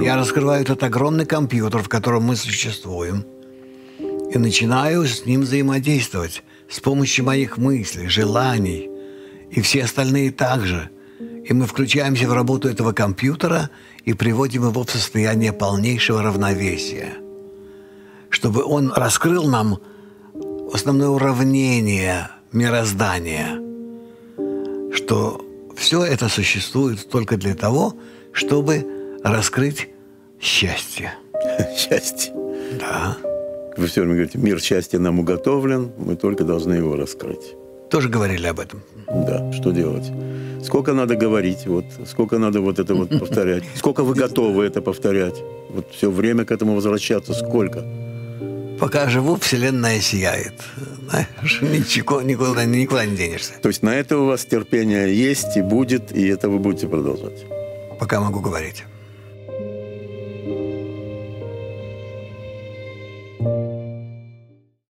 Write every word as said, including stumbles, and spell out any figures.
Я раскрываю этот огромный компьютер, в котором мы существуем, и начинаю с ним взаимодействовать с помощью моих мыслей, желаний, и все остальные также. И мы включаемся в работу этого компьютера и приводим его в состояние полнейшего равновесия, чтобы он раскрыл нам основное уравнение мироздания, что все это существует только для того, чтобы раскрыть счастье. Счастье. Да. Вы все время говорите, мир счастья нам уготовлен, мы только должны его раскрыть. Тоже говорили об этом. Да, что делать? Сколько надо говорить, вот, сколько надо вот это вот повторять, сколько вы готовы это повторять, вот все время к этому возвращаться, сколько? Пока живу, вселенная сияет. Знаешь, ничего, никуда, никуда не денешься. То есть на это у вас терпение есть и будет, и это вы будете продолжать? Пока могу говорить.